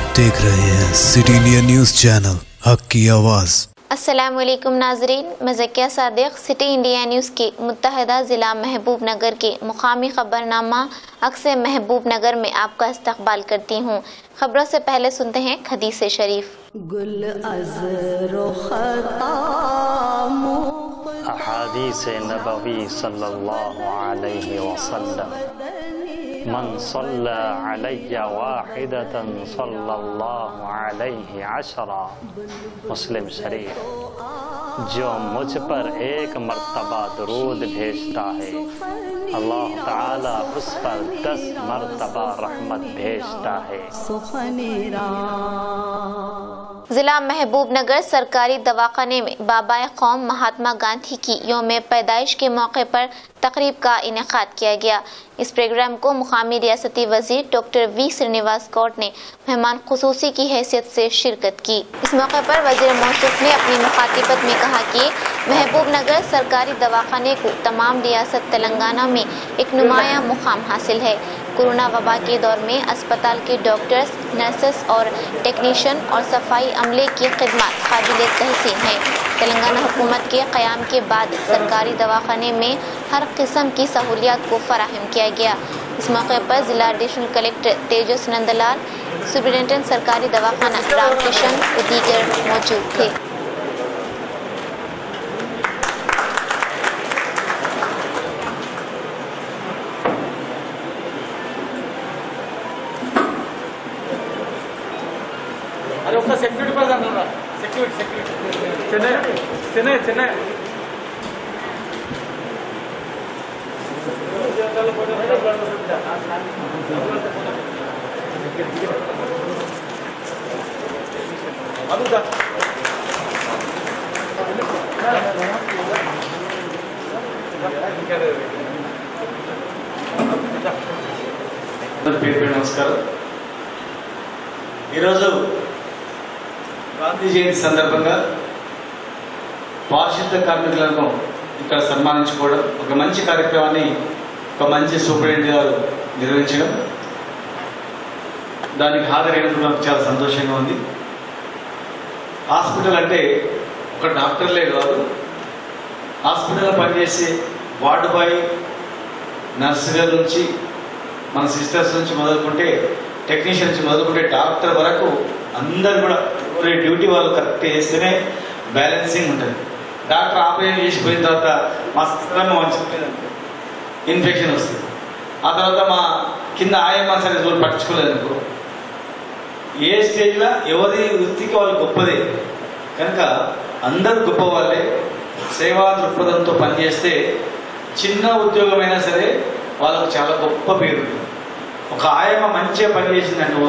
आप देख रहे हैं सिटी इंडिया न्यूज चैनल हक की आवाज़। अस्सलामुअलैकुम नाजरीन, मैं Zakia Sadiq city India news की मुत्तहदा ज़िला महबूबनगर की मुकामी खबरनामा अक्सर महबूबनगर में आपका इस्तकबाल करती हूँ। खबरों से पहले सुनते हैं हदीस शरीफ। गुल अहादीस नबवी सल्लल्लाहु अलैहि वसल्लम मन सल्ला अलैया वाहिदतन सल्लल्लाहु अलैहि अशरा। मुस्लिम शरीफ। जो मुझ पर एक मर्तबा दरूद भेजता है अल्लाह ताला उस पर 10 मर्तबा रहमत भेजता है। ज़िला महबूबनगर सरकारी दवाखाने में बाबाए कौम महात्मा गांधी की योम पैदाइश के मौके पर तकरीब का इनेकाद किया गया। इस प्रोग्राम को मुकामी रियासती वजीर डॉक्टर वी श्रीनिवास गौड़ ने मेहमान खुसूसी की हैसियत से शिरकत की। इस मौके पर वजीर मौसूफ ने अपनी मुखातिबत में कहा कि महबूबनगर सरकारी दवाखाने को तमाम रियासत तेलंगाना में एक नुमाया मुकाम हासिल है। कोरोना वबा के दौर में अस्पताल के डॉक्टर्स, नर्सेस और टेक्नीशियन और सफाई अमले की खिदमत काबिल तहसीन है। तेलंगाना हुकूमत के क़याम के बाद सरकारी दवाखाने में हर किस्म की सहूलियात को फराहम किया गया। इस मौके पर ज़िला additional collector Tejas Nandlal, superintendent सरकारी दवाखाना राम किशन और दीगर मौजूद थे। నమస్కారం। ఈరోజు గాంధీ జయంతి సందర్భంగా పారిశుద్ధ కార్మికులను ఇక్కడ సన్మానించుకోవడం ఒక మంచి కార్యక్రమాన్ని ఒక మంచి సూపరింటెండెంట్ గారు నిర్వహించడం దానికి హాజరైనందుకు నాకు చాలా సంతోషంగా ఉంది। హాస్పిటల్ అంటే ఒక డాక్టర్లే కాదు, హాస్పిటల్లో పనిచేసే వార్డు బాయ్, నర్స్ గారి నుంచి మన సిస్టర్స్ నుంచి మొదలుకుంటే టెక్నీషియన్ నుంచి మొదలుకుంటే డాక్టర్ వరకు అందరు కూడా ఎవరి డ్యూటీ వాళ్ళు కరెక్ట్ చేస్తేనే బ్యాలెన్సింగ్ ఉంటుంది। డాక్టర్ ఆపరేషన్ చేసిపోయిన తర్వాత మా సిస్టర్ను వంచుకోలేదంటే ఇన్ఫెక్షన్ వస్తుంది, ఆ తర్వాత మా కింద ఆయమ్మ సరే పట్టించుకోలేదు అనుకో, ఏ స్టేజ్లో ఎవరి వృత్తికి వాళ్ళు గొప్పదే కనుక అందరు గొప్ప వాళ్ళే। సేవా దృక్పథంతో పనిచేస్తే చిన్న ఉద్యోగమైనా సరే వాళ్ళకు చాలా గొప్ప పేరు। ఒక ఆయమ్మ మంచిగా పనిచేసిందంటూ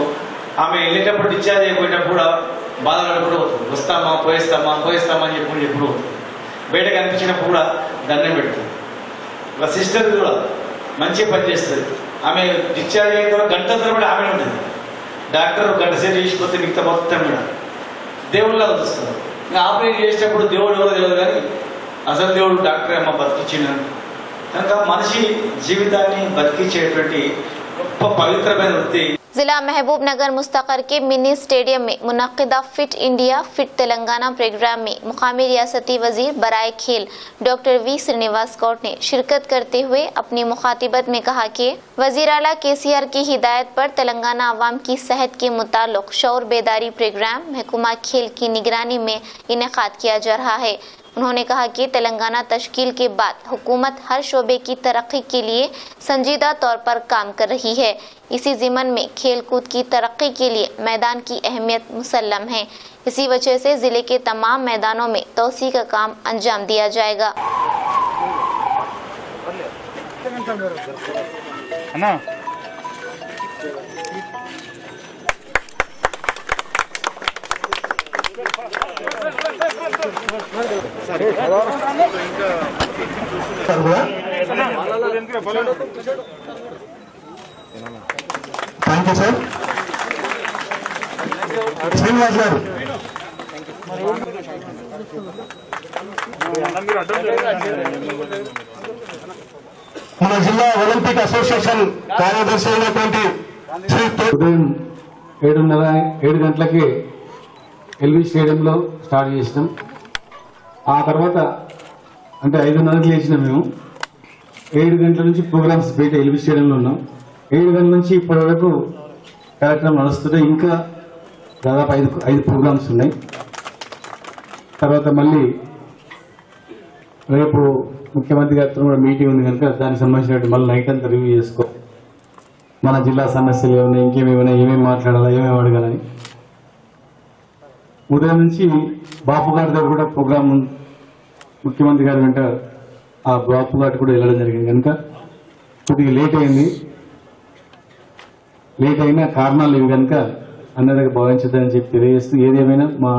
ఆమె వెళ్ళేటప్పుడు డిశ్చార్జ్ అయిపోయినప్పుడు కూడా బాధపడకుండా వస్తామా పోయిస్తామా పోయిస్తామా అని చెప్పి ఎప్పుడు బయట కనిపించినప్పుడు కూడా దండం పెడుతుంది। ఒక సిస్టర్ కూడా మంచిగా పనిచేస్తుంది, ఆమె డిశ్చార్జ్ అయిన తర్వాత గంటల తరబడి ఆమె ఉంటుంది, డాక్టర్ గంట సేపు చేసిపోతే మిగతా మొత్తం కూడా దేవుళ్ళ వస్తుంది। ఇంకా ఆపరేట్ చేసేటప్పుడు దేవుడు ఎవరో తెలియదు కానీ అసలు దేవుడు డాక్టర్ అమ్మ బతికించిన కనుక మనిషి జీవితాన్ని బతికించేటువంటి గొప్ప పవిత్రమైన వృత్తి। जिला महबूबनगर मुस्तकर के मिनी स्टेडियम में मुनक्किदा fit India fit Telangana programme में मुकामी रियासती वजीर बराए खेल डॉक्टर वी श्रीनिवास गौड़ ने शिरकत करते हुए अपनी मुखातिबत में कहा कि वजीर आला केसीआर की हिदायत पर तेलंगाना आवाम की सेहत के मुताल्लिक शौर बेदारी प्रोग्राम महकुमा खेल की निगरानी में इनेकाद किया जा रहा है। उन्होंने कहा कि तेलंगाना तश्कील के बाद हुकूमत हर शोबे की तरक्की के लिए संजीदा तौर पर काम कर रही है। इसी ज़िम्मन में खेलकूद की तरक्की के लिए मैदान की अहमियत मुसल्लम है। इसी वजह से ज़िले के तमाम मैदानों में तौसी का काम अंजाम दिया जाएगा। Thank you sir. Srinivas garu मन जिला ओलंपिक असोसिएशन कार्यदर्शी श्री 7:30 एलवी स्टेडियम स्टार्ट आ तरवा अंत 5:30 लेचना मैं 7 గంటల प्रोग्राम बैठ एलवी स्टेडियम उन्ना 7 గంటల इप्पटिवरकु कार्यक्रम नडुस्तुंदि इंका दादापु 5 प्रोग्राम्स उन्नायि तर्वात मल्ली रेपु मुख्यमंत्री गारितो मीटिंग उंदि गनुक दानिकि संबंधिंचिनटु मल्ली नैट अंता रिव्यू चेसुको मन जिल्ला समस्यलु उन्नायि इंकेमी उन्नायि एमेम माట్లాడాలి ఏమేం అడగాలని ఉదయం నుంచి బాపు గారి దగ్గర కూడా ప్రోగ్రామ్ ముఖ్యమంత్రి గారి వెంట ఆ బాపు గారి కూడా వెళ్ళడం జరిగింది గనుక కొద్దిగా లేట్ అయ్యింది लेट अना कारणा अंदर भावित तेजेस्तना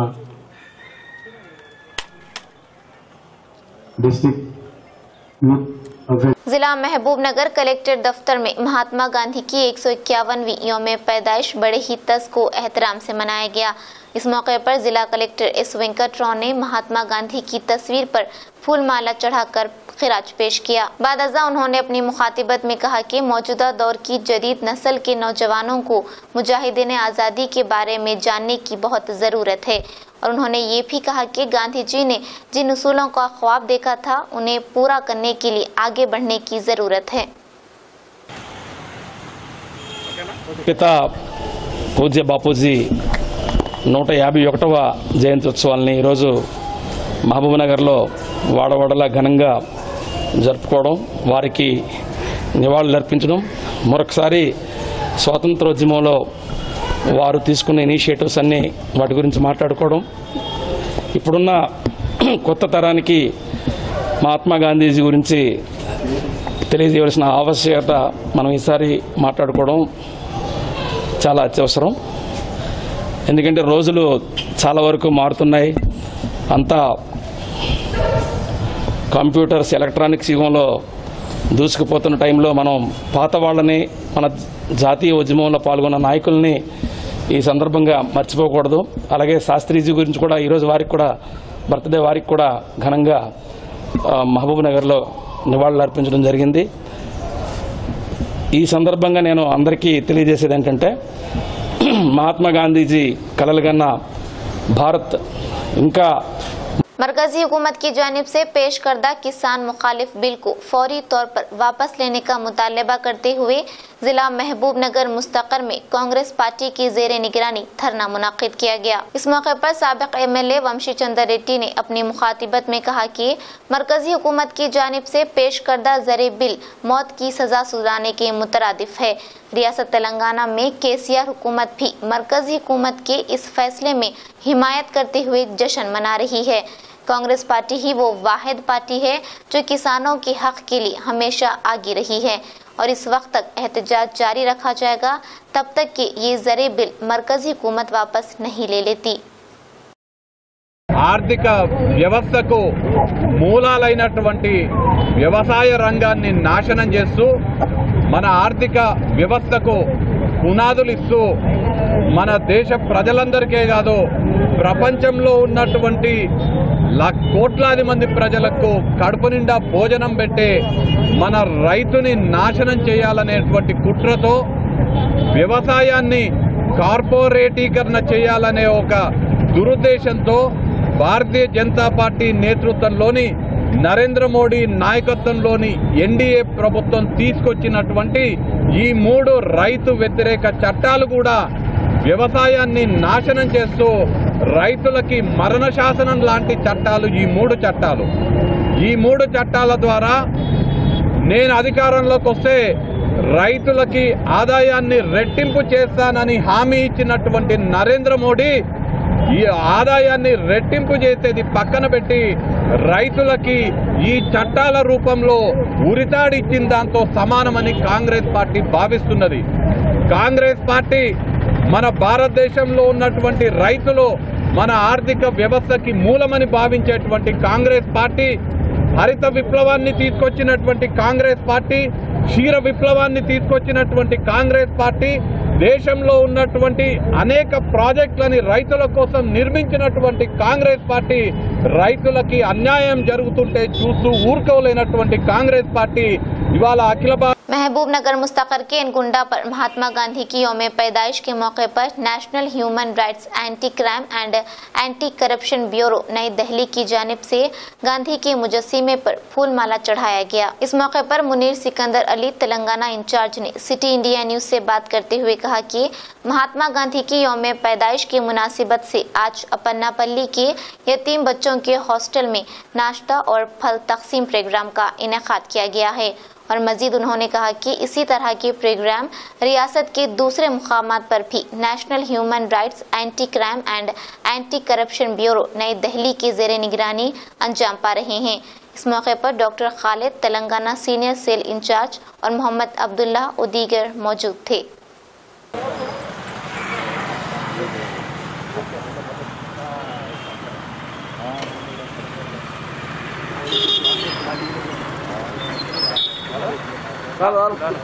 जिला महबूबनगर कलेक्टर दफ्तर में महात्मा गांधी की 151वीं योम पैदाइश बड़े ही तस को एहतराम से मनाया गया। इस मौके पर जिला कलेक्टर एस वेंकट राव ने महात्मा गांधी की तस्वीर पर फूलमाला चढ़ाकर खिराज पेश किया। बाद अज़ा उन्होंने अपनी मुखातिबत में कहा कि मौजूदा दौर की जदीद नस्ल के नौजवानों को मुजाहिदीन आज़ादी के बारे में जानने की बहुत ज़रूरत है और उन्होंने ये भी कहा कि गांधी जी ने जिन उसूलों का ख्वाब देखा था उन्हें पूरा करने के लिए आगे बढ़ने की ज़रूरत है। पिता पूज्य बापूजी 151వ జయంత్యోత్సవాల్ని ఈరోజు మహబూబ్నగర్లో వాడవాడలా ఘనంగా జరుపుకోవడం వారికి నివాళులు అర్పించడం మరొకసారి స్వాతంత్రోద్యమంలో వారు తీసుకున్న ఇనిషియేటివ్స్ అన్ని వాటి గురించి మాట్లాడుకోవడం ఇప్పుడున్న కొత్త తరానికి మహాత్మా గాంధీజీ గురించి తెలియజేయాల్సిన ఆవశ్యకత మనం ఈసారి మాట్లాడుకోవడం చాలా అత్యవసరం ఎందుకంటే రోజులు చాలా వరకు మారుతున్నాయి అంతా కంప్యూటర్స్ ఎలక్ట్రానిక్స్ యుగంలో దూసుకుపోతున్న టైంలో మనం పాత వాళ్ళని మన జాతీయ ఉద్యమంలో పాల్గొన్న నాయకుల్ని ఈ సందర్భంగా మర్చిపోకూడదు అలాగే శాస్త్రీజీ గురించి కూడా ఈరోజు వారికి కూడా బర్త్డే వారికి కూడా ఘనంగా మహబూబ్నగర్లో నివాళులు అర్పించడం జరిగింది ఈ సందర్భంగా నేను అందరికీ తెలియజేసేది ఏంటంటే महात्मा गांधी जी कललगन्ना भारत इनका मरकजी हुकूमत की जानिब से पेश करदा किसान मुखालिफ बिल को फौरी तौर पर वापस लेने का मुतालबा करते हुए जिला महबूबनगर मुस्तकर में कांग्रेस पार्टी की जेर निगरानी धरना मुनाकिद किया गया। इस मौके पर साबिक MLA वंशी चंद्र रेड्डी ने अपनी मुखातिबत में कहा कि मरकजी हुकूमत की जानिब से पेश करदा जरे बिल मौत की सजा सुधारने के मुतरादिफ है। रियासत तेलंगाना में KCR हुकूमत भी मरकजी हुकूमत के इस फैसले में हिमायत करते हुए जश्न मना रही है। कांग्रेस पार्टी ही वो वाहिद पार्टी है जो किसानों के हक के लिए हमेशा आगे रही है और इस वक्त तक एहतजाज जारी रखा जाएगा तब तक कि ये जरे बिल मरकजी हुकूमत वापस नहीं ले लेती। ఆర్థిక వ్యవస్థకు మూలాలైనటువంటి వ్యవసాయ రంగాన్ని నాశనం చేస్తూ మన ఆర్థిక వ్యవస్థకు పునాదులు ఇస్తూ మన దేశ ప్రజలందరికే కాదు ప్రపంచంలో ఉన్నటువంటి కోట్లాది మంది ప్రజలకు కడుపు నిండా భోజనం పెట్టే మన రైతుని నాశనం చేయాలనేటువంటి కుట్రతో వ్యవసాయాన్ని కార్పొరేటీకరణ చేయాలనే ఒక దురుద్దేశంతో భారతీయ జనతా పార్టీ నేతృత్వంలోని నరేంద్ర మోడీ నాయకత్వంలోని NDA ప్రభుత్వం తీసుకొచ్చినటువంటి ఈ 3 రైతు వ్యతిరేక చట్టాలు కూడా వ్యవసాయాన్ని నాశనం చేస్తూ రైతులకి మరణ శాసనం లాంటి చట్టాలు ఈ మూడు చట్టాల ద్వారా నేను అధికారంలోకి వస్తే రైతులకి ఆదాయాన్ని రెట్టింపు చేస్తానని హామీ ఇచ్చినటువంటి నరేంద్ర మోడీ ఈ ఆదాయాన్ని రెట్టింపు చేసేది పక్కన పెట్టి రైతులకి ఈ చట్టాల రూపంలో ఉరితాడిచ్చిన దాంతో సమానమని కాంగ్రెస్ పార్టీ భావిస్తున్నది। కాంగ్రెస్ పార్టీ మన భారతదేశంలో ఉన్నటువంటి రైతులు మన ఆర్థిక వ్యవస్థకి మూలమని భావించేటువంటి కాంగ్రెస్ పార్టీ హరిత విప్లవాన్ని తీసుకొచ్చినటువంటి కాంగ్రెస్ పార్టీ క్షీర విప్లవాన్ని తీసుకొచ్చినటువంటి కాంగ్రెస్ పార్టీ దేశంలో ఉన్నటువంటి అనేక ప్రాజెక్టులని రైతుల కోసం నిర్మించినటువంటి కాంగ్రెస్ పార్టీ రైతులకి అన్యాయం జరుగుతుంటే చూస్తూ ఊరుకోలేనటువంటి కాంగ్రెస్ పార్టీ ఇవాళ అఖిల భారత महबूबनगर मुस्तक़र के इनकुंडा पर महात्मा गांधी की यौम पैदाइश के मौके पर national human rights anti crime and anti corruption bureau नई दिल्ली की जानिब से गांधी के मुजस्सिमे पर फूलमाला चढ़ाया गया। इस मौके पर मुनीर सिकंदर अली तेलंगाना इंचार्ज ने सिटी इंडिया न्यूज़ से बात करते हुए कहा कि महात्मा गांधी की यौम पैदाइश की मुनासिबत से आज अपन्नापल्ली के यतीम बच्चों के हॉस्टल में नाश्ता और फल तकसीम प्रोग्राम का इनेकाद किया गया है और मजीद उन्होंने कहा कि इसी तरह के प्रोग्राम रियासत के दूसरे मुकामात पर भी national human rights anti crime and anti corruption bureau नई दिल्ली की जेर निगरानी अंजाम पा रहे हैं। इस मौके पर doctor Khalid Telangana senior cell incharge और मोहम्मद अब्दुल्ला और दीगर मौजूद थे। चलो चलो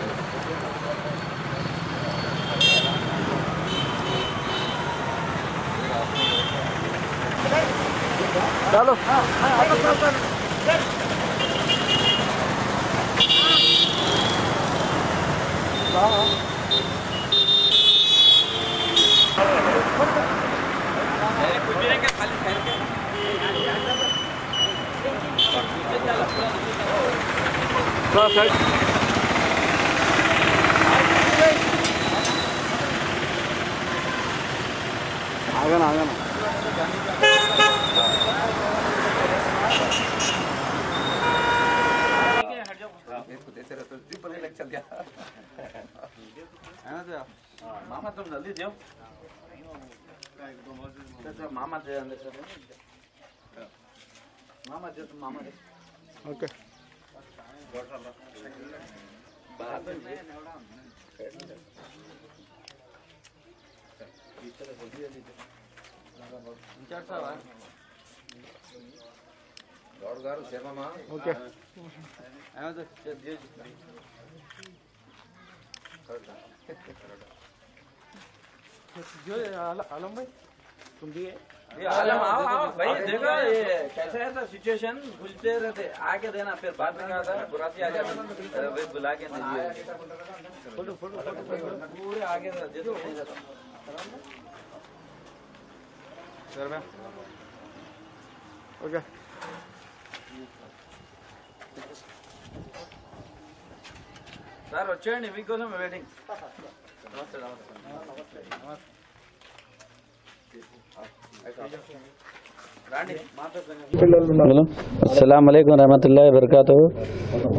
आगे ना, आगे ना। मामा तुम जल्दी जाओ मामा जो अंदर चले मामा जो तुम मामा ओके आलम भाई तुम भी आलम आओ आओ भाई देखो ये कैसा है तो सिचुएशन घुलते रहते आके देना फिर बात नहीं आता बुराती आ जाती बुला के पूरे आगे सर मैं ओके सर వచ్చేయండి మీకోసం వెయిటింగ్ నమస్తే నమస్తే अस्सलाम वालेकुम रहमतुल्लाहि वबरकातुहू।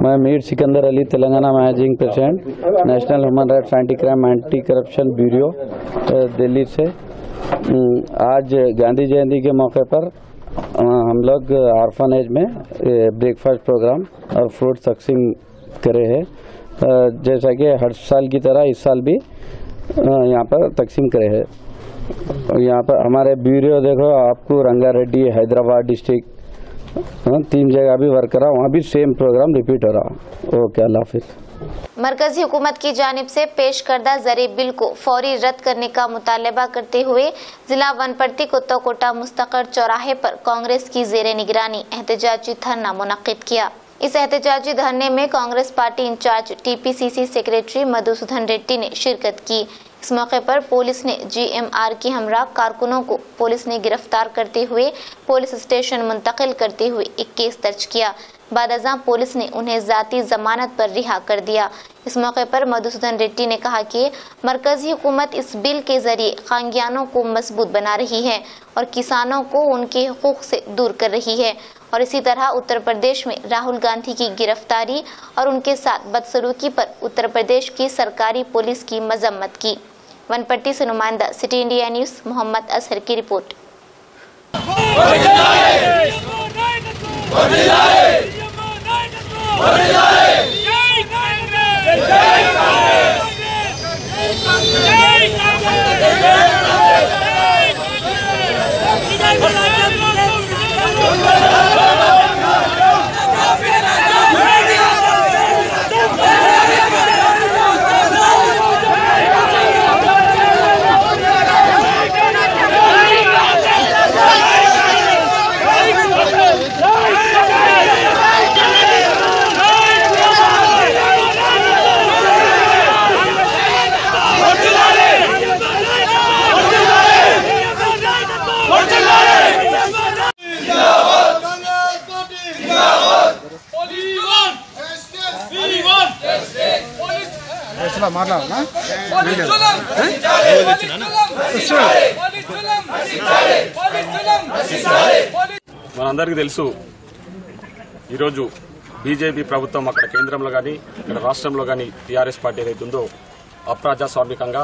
मैं Mir Sikandar Ali Telangana managing president national human rights anti crime anti corruption bureau Delhi से। आज गांधी जयंती के मौके पर हम लोग ऑर्फनेज में ब्रेकफास्ट प्रोग्राम और फ्रूट तकसीम करे हैं, जैसा कि हर साल की तरह इस साल भी यहाँ पर तकसीम करे हैं। यहाँ पर हमारे ब्यूरो देखो आपको रंगारेड्डी हैदराबाद डिस्ट्रिक्ट 3 जगह भी वर्क करा, वहाँ भी सेम प्रोग्राम रिपीट हो रहा। ओके अल्लाह हाफिज। मरकजी हुकूमत की जानिब से पेश करदा जरिए बिल को फौरी रद्द करने का मुतालबा करते हुए जिला वनपर्ती कोटा मुस्तक़र चौराहे पर कांग्रेस की जेर निगरानी एहतजाजी धरना मुनक़िद किया। इस एहतजाजी धरने में Congress party incharge TPCC secretary Madhusudan Reddy ने शिरकत की। इस मौके पर पुलिस ने GMR के हमरा कारकुनों को पुलिस ने गिरफ्तार करते हुए पुलिस स्टेशन मुंतकिल करते हुए एक केस दर्ज किया। बाद अज़ां पुलिस ने उन्हें जाती जमानत पर रिहा कर दिया। इस मौके पर मधुसूदन रेड्डी ने कहा कि मरकजी हुकूमत इस बिल के जरिए खानगियानों को मजबूत बना रही है और किसानों को उनके हकूक़ से दूर कर रही है और इसी तरह उत्तर प्रदेश में राहुल गांधी की गिरफ्तारी और उनके साथ बदसलूकी पर उत्तर प्रदेश की सरकारी पुलिस की मजम्मत की। वनपट्टी से नुमाइंदा city India news Mohammad Ashar की रिपोर्ट। అసలు మాట్లాడనా మనందరికీ తెలుసు ఈ రోజు బీజేపీ ప్రభుత్వం అక్కడ కేంద్రంలో గాని ఇక్కడ రాష్ట్రంలో గాని టీఆర్ఎస్ పార్టీ ఏదైతుందో అప్రజాస్వామికంగా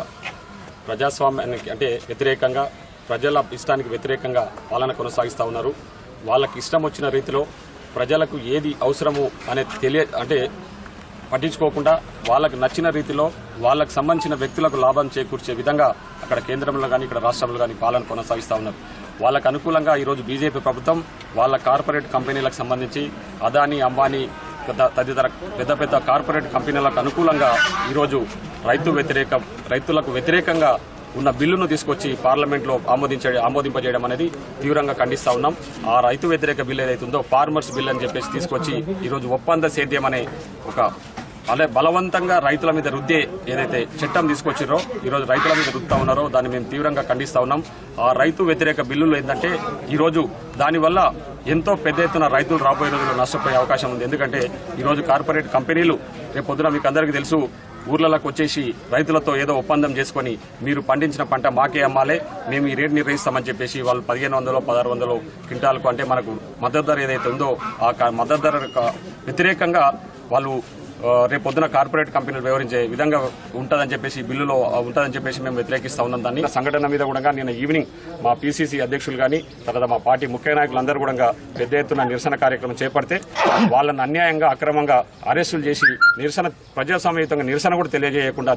ప్రజాస్వామ్యానికి అంటే వ్యతిరేకంగా ప్రజల ఇష్టానికి వ్యతిరేకంగా పాలన కొనసాగిస్తూ ఉన్నారు. వాళ్ళకి ఇష్టం వచ్చిన రీతిలో ప్రజలకు ఏది అవసరమో అనే అంటే పట్టించుకోకుండా వాళ్ళకు నచ్చిన రీతిలో వాళ్ళకు సంబంధించిన వ్యక్తులకు లాభం చేకూర్చే విధంగా అక్కడ కేంద్రంలో కానీ ఇక్కడ రాష్ట్రంలో కానీ పాలన కొనసాగిస్తూ ఉన్నారు. వాళ్ళకు అనుకూలంగా ఈరోజు బీజేపీ ప్రభుత్వం వాళ్ళ కార్పొరేట్ కంపెనీలకు సంబంధించి అదానీ అంబానీ తదితర పెద్ద పెద్ద కార్పొరేట్ కంపెనీలకు అనుకూలంగా ఈరోజు రైతులకు వ్యతిరేకంగా ఉన్న బిల్లును తీసుకొచ్చి పార్లమెంట్లో ఆమోదింపజేయడం అనేది తీవ్రంగా ఖండిస్తా ఉన్నాం. ఆ రైతు వ్యతిరేక బిల్లు ఏదైతుందో ఫార్మర్స్ బిల్ అని చెప్పేసి తీసుకొచ్చి ఈరోజు ఒప్పంద సేద్యం అనే ఒక అదే బలవంతంగా రైతుల మీద రుద్దే ఏదైతే చట్టం తీసుకొచ్చిరో ఈరోజు రైతుల మీద రుద్దుతా ఉన్నారో దాన్ని మేము తీవ్రంగా ఖండిస్తా ఉన్నాం. ఆ రైతు వ్యతిరేక బిల్లులు ఏంటంటే ఈరోజు దానివల్ల ఎంతో పెద్ద ఎత్తున రైతులు రాబోయే రోజుల్లో నష్టపోయే అవకాశం ఉంది. ఎందుకంటే ఈరోజు కార్పొరేట్ కంపెనీలు రేపు పొద్దున మీకు అందరికీ తెలుసు ఊర్లలోకి వచ్చేసి రైతులతో ఏదో ఒప్పందం చేసుకుని మీరు పండించిన పంట మాకే అమ్మాలే, మేము ఈ రేటు నిర్ణయిస్తామని చెప్పేసి వాళ్ళు 1500-1600 క్వింటాలకు అంటే మనకు మద్దతు ధర ఏదైతే ఉందో ఆ మద్దతు ధర వ్యతిరేకంగా వాళ్ళు రేపొద్దున కార్పొరేట్ కంపెనీలు వివరించే విధంగా ఉంటుందని చెప్పేసి బిల్లులో ఉంటుందని చెప్పేసి మేము వ్యతిరేకిస్తూ ఉన్నాం. దాన్ని సంఘటన మీద కూడా నేను ఈవినింగ్ మా పీసీసీ అధ్యక్షులు కానీ తర్వాత మా పార్టీ ముఖ్య నాయకులందరూ కూడా పెద్ద ఎత్తున నిరసన కార్యక్రమం చేపడితే వాళ్ళని అన్యాయంగా అక్రమంగా అరెస్టులు చేసి నిరసన ప్రజాస్వామ్యయుతంగా నిరసన కూడా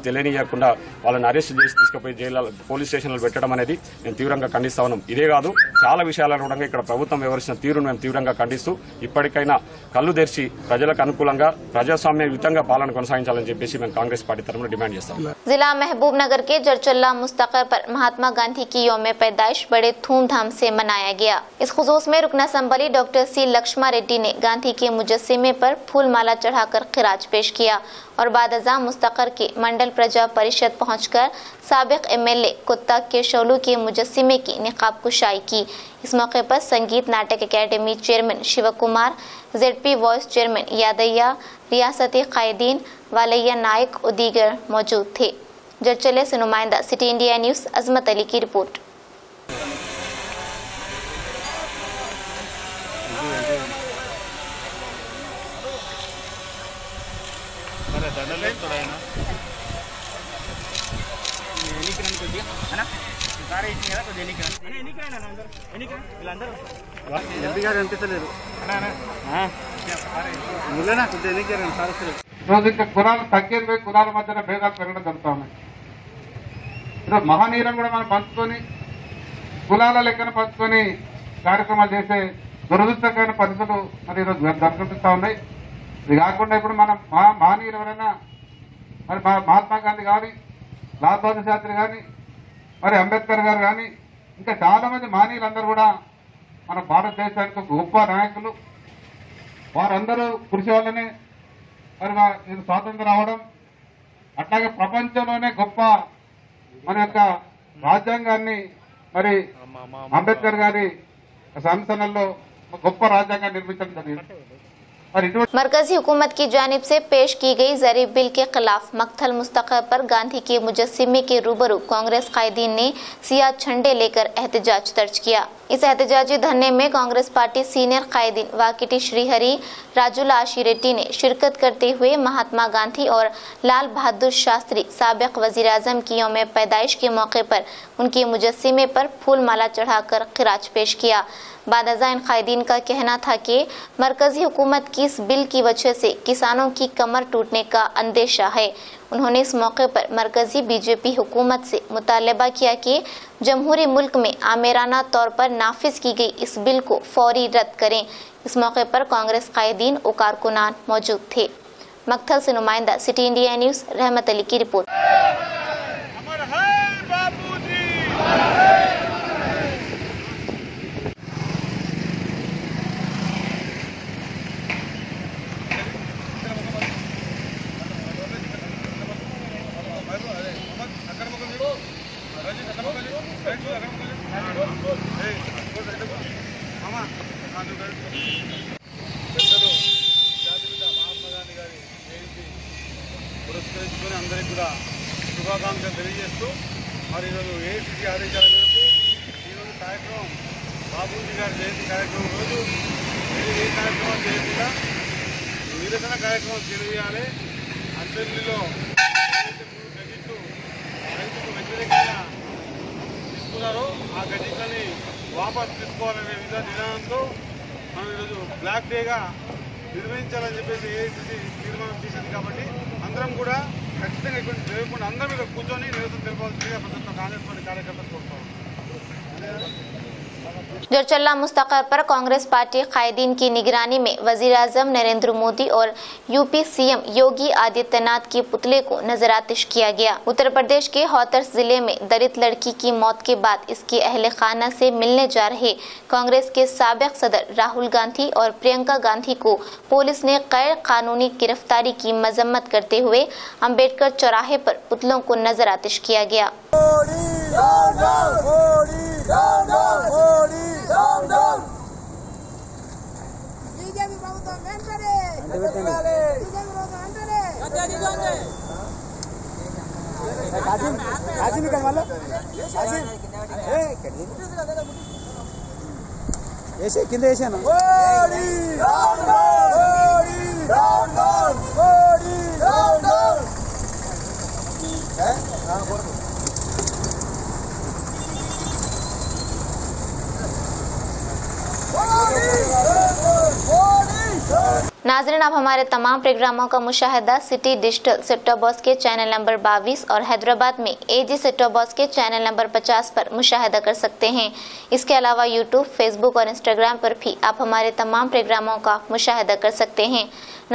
తెలియజేయకుండా వాళ్ళని అరెస్టులు చేసి తీసుకుపోయి జైలు పోలీస్ స్టేషన్లు పెట్టడం అనేది మేము తీవ్రంగా ఖండిస్తా ఉన్నాం. ఇదే కాదు చాలా విషయాలను కూడా ఇక్కడ ప్రభుత్వం వివరించిన తీరును మేము తీవ్రంగా ఖండిస్తూ ఇప్పటికైనా కళ్ళు తెరిచి ప్రజలకు అనుకూలంగా ప్రజాస్వామ్య पालन कोनसागिंचालनि कांग्रेस पार्टी तरफ डिमांड किया। जिला महबूबनगर के जरचल्ला मुस्तकर पर महात्मा गांधी की यौमे पैदाइश बड़े धूमधाम से मनाया गया। इस खुसूस में रुकना संबली डॉक्टर सी लक्ष्मा रेड्डी ने गांधी के मुजस्मे पर फूल माला चढ़ाकर खिराज पेश किया और बाद अजा मुस्तकर के मंडल प्रजा परिषद पहुँचकर साबिक MLA कुत्ता के शोलू के मुजस्मे की निकाब कुशाई की। इस मौके पर Sangeet Natak academy chairman Shiv Kumar, ZP vice chairman Yadaiah, रियासती कायदीन वालैया नायक और दीगर मौजूद थे। जरचले से नुमाइंदा city India news Azmat Ali की रिपोर्ट। కులాలు తగ్గేది పోయి కులాల మధ్యన భేదాలు పెరగడం జరుగుతా ఉన్నాయి. ఈరోజు మహానీయులను కూడా మనం పంచుకొని కులాల లెక్కన పంచుకొని కార్యక్రమాలు చేసే దురదృష్టకరమైన పద్ధతులు మరి ఈరోజు దర్శనమిస్తా ఉన్నాయి. ఇది కాకుండా ఇప్పుడు మనం మహానీయులు ఎవరైనా మరి మహాత్మా గాంధీ కానీ, లాల్ బహదూర్ శాస్త్రి కానీ, మరి అంబేద్కర్ గారు కానీ, ఇంకా చాలా మంది మహనీయులందరూ కూడా మన భారతదేశానికి గొప్ప నాయకులు. వారందరూ కృషి వల్లనే మరి ఇది స్వాతంత్రం రావడం, అట్లాగే ప్రపంచంలోనే గొప్ప మన యొక్క రాజ్యాంగాన్ని మరి అంబేద్కర్ గారి సంస్థలలో గొప్ప రాజ్యాంగాన్ని నిర్మించడం జరిగింది. मरकजी हुकूमत की जानिब से पेश की गई जरीब बिल के खिलाफ मक्थल मुस्तकर पर गांधी के मुजस्मे के रूबरू कांग्रेस कायदीन ने सियाह झंडे लेकर एहतजाज दर्ज किया। इस एहतजाजी धरने में कांग्रेस पार्टी सीनियर कायदीन वाकिटी श्रीहरी राजुला आशी रेड्डी ने शिरकत करते हुए महात्मा गांधी और लाल बहादुर शास्त्री साबिक वजीर आजम की यौम पैदाइश के मौके पर उनके मुजस्मे पर फूल माला चढ़ाकर खिराज पेश किया। बाद अज़ा इन कायदीन का कहना था कि मरकजी हुकूमत की इस बिल की वजह से किसानों की कमर टूटने का अंदेशा है। उन्होंने इस मौके पर मरकजी BJP हुकूमत से मुतालबा किया कि जमहूरी मुल्क में आमेराना तौर पर नाफिज की गई इस बिल को फौरी रद्द करें। इस मौके पर कांग्रेस कायदीन और कारकुनान मौजूद थे। मक्थल से नुमाइंदा सिटी इंडिया न्यूज़ रहमत अली की रिपोर्ट। महात्मा गांधी गारी पुरस्कृत తరపున అందరికీ కూడా శుభాకాంక్షలు తెలియజేస్తూ మరి ఈరోజు ఏఐసీసీ ఆదేశాల మేరకు ఈరోజు కార్యక్రమం మహబూబ్జీ గారి జయంతి కార్యక్రమం రోజు ఏ కార్యక్రమం చేయకుండా నిరసన కార్యక్రమం తెలియాలి. అసెంబ్లీలో గజిట్లు రైతుకు వ్యతిరేకంగా తీసుకున్నారో ఆ గజిట్లని వాపసు తీసుకోవాలనే విధానంతో మనం ఈరోజు బ్లాక్ డేగా నిర్వహించాలని చెప్పేసి ఏఐసీసీ తీర్మానం చేసింది. కాబట్టి అందరం కూడా ఖచ్చితంగా ఇక్కడ జరగకుండా అందరం ఇక్కడ కూర్చొని నిరసన తెలుపాల్సిందిగా ప్రభుత్వ కాంగ్రెస్ పార్టీ కార్యకర్తలు కోరుతాం. जोरचल्ला मुस्तकर पर कांग्रेस पार्टी कायदीन की निगरानी में वज़ीर-ए-आज़म नरेंद्र मोदी और यूपी सीएम योगी आदित्यनाथ के पुतले को नजरातश किया गया। उत्तर प्रदेश के हौतरस जिले में दलित लड़की की मौत के बाद इसके अहले खाना से मिलने जा रहे कांग्रेस के साबिक सदर राहुल गांधी और प्रियंका गांधी को पुलिस ने गैर कानूनी गिरफ्तारी की मजम्मत करते हुए अम्बेडकर चौराहे पर पुतलों को नजरातश किया गया। ऐसे किंद ऐसे ना नाजरीन, आप हमारे तमाम प्रोग्रामों का मुशाहिदा city digital set top box के चैनल नंबर 22 और हैदराबाद में एजी सेट टॉप बॉक्स के चैनल नंबर 50 पर मुशाहिदा कर सकते हैं। इसके अलावा यूट्यूब, फेसबुक और इंस्टाग्राम पर भी आप हमारे तमाम प्रोग्रामों का मुशाहिदा कर सकते हैं।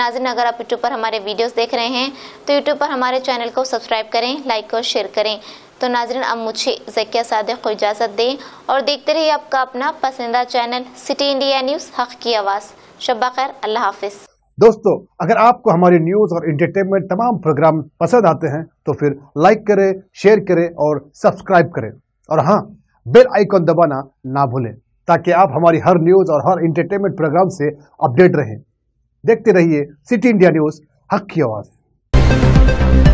नाजरीन, अगर आप यूट्यूब पर हमारे वीडियोज़ देख रहे हैं तो यूट्यूब पर हमारे चैनल को सब्सक्राइब करें, लाइक और शेयर करें। तो नाजरीन, अब मुझे ज़किया सादिक को इजाज़त दें और देखते रहिए आपका अपना पसंदीदा चैनल सिटी इंडिया न्यूज़ हक़ की आवाज़। शब्बा खैर, अल्लाह हाफिज़। दोस्तों, अगर आपको हमारे न्यूज़ और एंटरटेनमेंट तमाम प्रोग्राम पसंद आते हैं तो फिर लाइक करें, शेयर करें और सब्सक्राइब करें और हाँ, बेल आइकॉन दबाना ना भूलें ताकि आप हमारी हर न्यूज़ और हर एंटरटेनमेंट प्रोग्राम से अपडेट रहें। देखते रहिए सिटी इंडिया न्यूज़ हक़ की आवाज़।